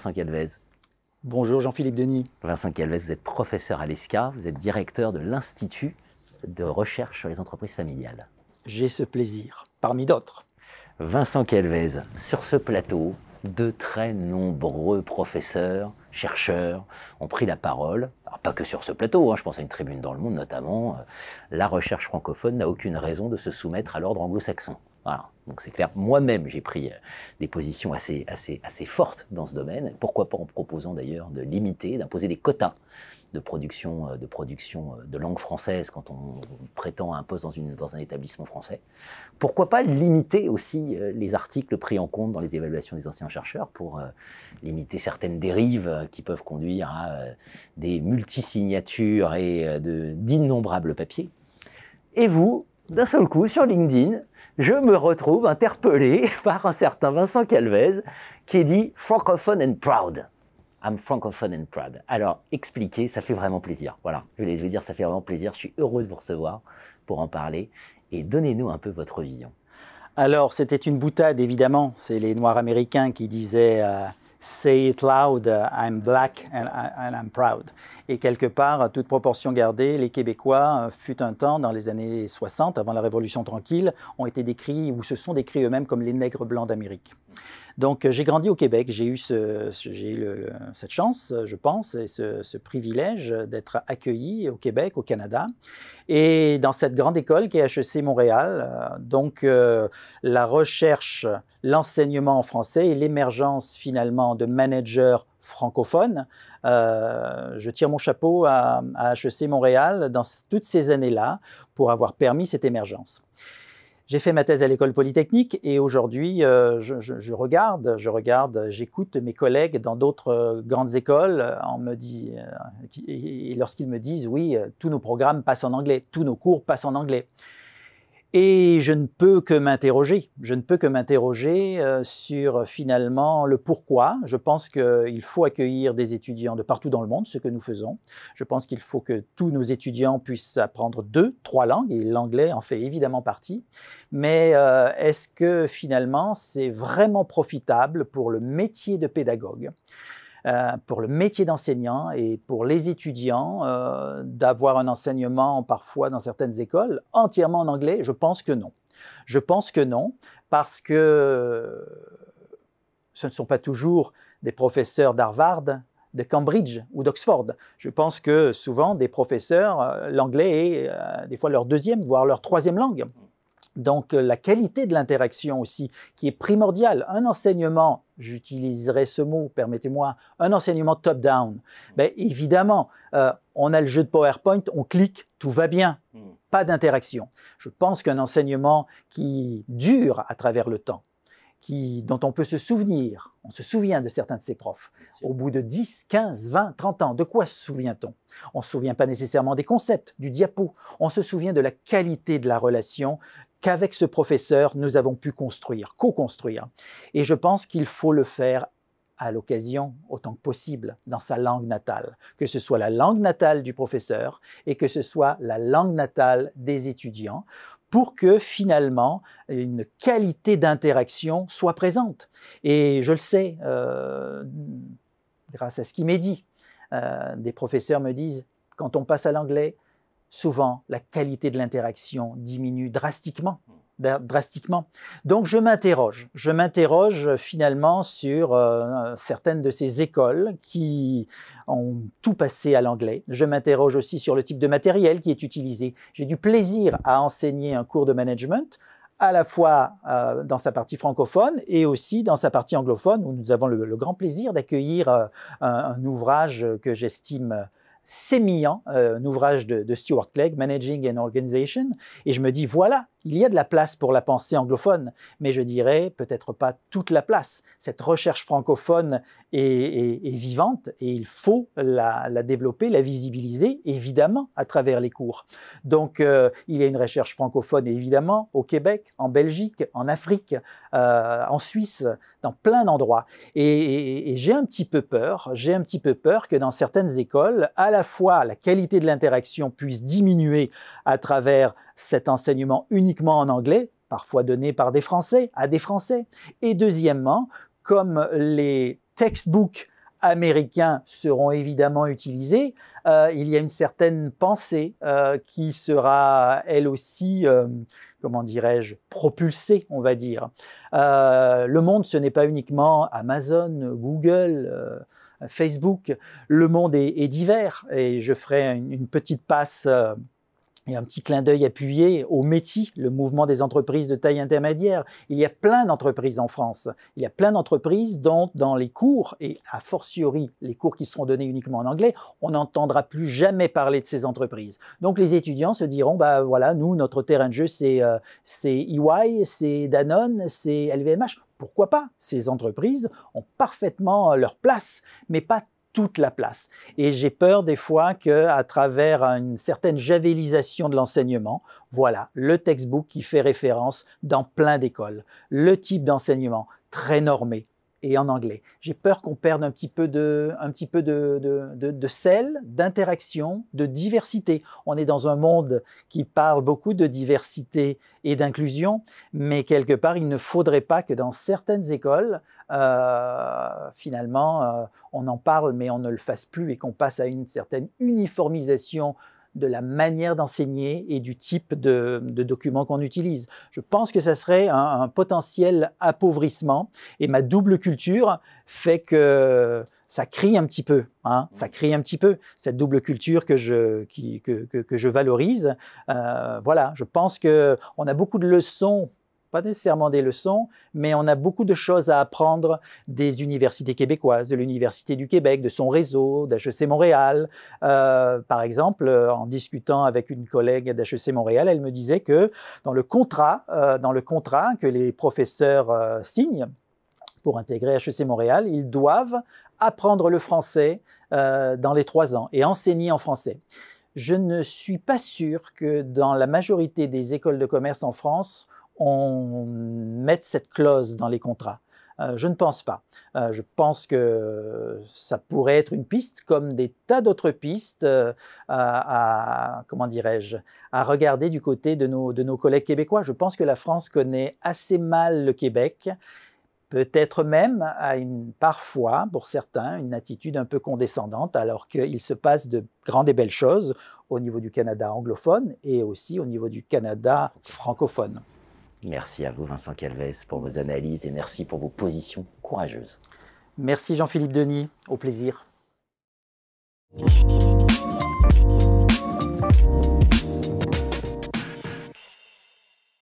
Vincent Calvez. Bonjour Jean-Philippe Denis. Vincent Calvez, vous êtes professeur à l'ESCA, vous êtes directeur de l'Institut de recherche sur les entreprises familiales. J'ai ce plaisir, parmi d'autres. Vincent Calvez, sur ce plateau, de très nombreux professeurs, chercheurs ont pris la parole. Alors, pas que sur ce plateau, hein, je pense à une tribune dans Le Monde notamment. La recherche francophone n'a aucune raison de se soumettre à l'ordre anglo-saxon. Voilà, donc c'est clair, moi-même j'ai pris des positions assez fortes dans ce domaine, pourquoi pas en proposant d'ailleurs de limiter, d'imposer des quotas de production de langue française quand on prétend à un poste dans un établissement français. Pourquoi pas limiter aussi les articles pris en compte dans les évaluations des anciens chercheurs pour limiter certaines dérives qui peuvent conduire à des multisignatures et d'innombrables papiers. Et vous, d'un seul coup, sur LinkedIn, je me retrouve interpellé par un certain Vincent Calvez qui dit « Francophone and proud ». I'm francophone and proud. Alors, expliquez, ça fait vraiment plaisir. Voilà, je vais dire, ça fait vraiment plaisir. Je suis heureux de vous recevoir pour en parler. Et donnez-nous un peu votre vision. Alors, c'était une boutade, évidemment. C'est les Noirs américains qui disaient « Say it loud, I'm black and I'm proud ». Et quelque part, toute proportion gardée, les Québécois, fut un temps, dans les années 60, avant la Révolution tranquille, ont été décrits ou se sont décrits eux-mêmes comme les nègres blancs d'Amérique. Donc, j'ai grandi au Québec, j'ai eu cette chance, je pense, et ce privilège d'être accueilli au Québec, au Canada, et dans cette grande école qui est HEC Montréal. Donc, la recherche, l'enseignement en français et l'émergence finalement de managers francophone. Je tire mon chapeau à HEC Montréal dans toutes ces années-là pour avoir permis cette émergence. J'ai fait ma thèse à l'École polytechnique et aujourd'hui, j'écoute mes collègues dans d'autres grandes écoles et lorsqu'ils me disent « oui, tous nos programmes passent en anglais, tous nos cours passent en anglais ». Et je ne peux que m'interroger. Je ne peux que m'interroger sur finalement le pourquoi. Je pense qu'il faut accueillir des étudiants de partout dans le monde, ce que nous faisons. Je pense qu'il faut que tous nos étudiants puissent apprendre 2, 3 langues, et l'anglais en fait évidemment partie. Mais est-ce que finalement c'est vraiment profitable pour le métier de pédagogue ? Pour le métier d'enseignant et pour les étudiants, d'avoir un enseignement parfois dans certaines écoles entièrement en anglais, je pense que non. Je pense que non, parce que ce ne sont pas toujours des professeurs d'Harvard, de Cambridge ou d'Oxford. Je pense que souvent des professeurs, l'anglais est des fois leur deuxième, voire leur troisième langue. Donc, la qualité de l'interaction aussi, qui est primordiale. Un enseignement, j'utiliserai ce mot, permettez-moi, un enseignement top-down. Ben, évidemment, on a le jeu de PowerPoint, on clique, tout va bien, pas d'interaction. Je pense qu'un enseignement qui dure à travers le temps, dont on peut se souvenir, on se souvient de certains de ses profs, au bout de 10, 15, 20, 30 ans, de quoi se souvient-on? On ne se souvient pas nécessairement des concepts, du diapo, on se souvient de la qualité de la relation qu'avec ce professeur, nous avons pu construire, co-construire. Et je pense qu'il faut le faire à l'occasion, autant que possible, dans sa langue natale. Que ce soit la langue natale du professeur et que ce soit la langue natale des étudiants, pour que finalement une qualité d'interaction soit présente. Et je le sais, grâce à ce qui m'est dit, des professeurs me disent, quand on passe à l'anglais, souvent, la qualité de l'interaction diminue drastiquement. Donc, je m'interroge finalement sur certaines de ces écoles qui ont tout passé à l'anglais. Je m'interroge aussi sur le type de matériel qui est utilisé. J'ai du plaisir à enseigner un cours de management, à la fois dans sa partie francophone et aussi dans sa partie anglophone, où nous avons le grand plaisir d'accueillir un ouvrage que j'estime sémillant, un ouvrage de Stuart Clegg, Managing an Organization, et je me dis, voilà, il y a de la place pour la pensée anglophone, mais je dirais peut-être pas toute la place. Cette recherche francophone est vivante et il faut la développer, la visibiliser, évidemment, à travers les cours. Donc, il y a une recherche francophone, évidemment, au Québec, en Belgique, en Afrique, en Suisse, dans plein d'endroits. Et j'ai un petit peu peur que dans certaines écoles, à la fois la qualité de l'interaction puisse diminuer à travers cet enseignement uniquement en anglais, parfois donné par des Français, à des Français. Et deuxièmement, comme les textbooks américains seront évidemment utilisés, il y a une certaine pensée qui sera elle aussi, comment dirais-je, propulsée, on va dire. Le monde, ce n'est pas uniquement Amazon, Google, Facebook. Le monde est divers et je ferai une petite passe et un petit clin d'œil appuyé au METI, le mouvement des entreprises de taille intermédiaire. Il y a plein d'entreprises en France. Il y a plein d'entreprises dont, dans les cours, et a fortiori les cours qui seront donnés uniquement en anglais, on n'entendra plus jamais parler de ces entreprises. Donc les étudiants se diront, bah voilà, nous, notre terrain de jeu, c'est EY, c'est Danone, c'est LVMH. Pourquoi pas? Ces entreprises ont parfaitement leur place, mais pas toute la place. Et j'ai peur des fois qu'à travers une certaine javelisation de l'enseignement, voilà, le textbook qui fait référence dans plein d'écoles, le type d'enseignement très normé et en anglais. J'ai peur qu'on perde un petit peu de sel, d'interaction, de diversité. On est dans un monde qui parle beaucoup de diversité et d'inclusion, mais quelque part, il ne faudrait pas que dans certaines écoles, finalement, on en parle, mais on ne le fasse plus et qu'on passe à une certaine uniformisation de la manière d'enseigner et du type de documents qu'on utilise. Je pense que ça serait un potentiel appauvrissement et ma double culture fait que ça crie un petit peu, hein, ça crie un petit peu, cette double culture que je valorise. Voilà, je pense qu'on a beaucoup de leçons, pas nécessairement des leçons, mais on a beaucoup de choses à apprendre des universités québécoises, de l'Université du Québec, de son réseau, d'HEC Montréal. Par exemple, en discutant avec une collègue d'HEC Montréal, elle me disait que dans le contrat que les professeurs signent pour intégrer HEC Montréal, ils doivent apprendre le français dans les 3 ans et enseigner en français. Je ne suis pas sûr que dans la majorité des écoles de commerce en France, on mette cette clause dans les contrats. Je ne pense pas. Je pense que ça pourrait être une piste, comme des tas d'autres pistes comment dirais-je, à regarder du côté de nos collègues québécois. Je pense que la France connaît assez mal le Québec, peut-être même à parfois, pour certains, une attitude un peu condescendante, alors qu'il se passe de grandes et belles choses au niveau du Canada anglophone et aussi au niveau du Canada francophone. Merci à vous, Vincent Calvez, pour vos analyses et merci pour vos positions courageuses. Merci, Jean-Philippe Denis. Au plaisir.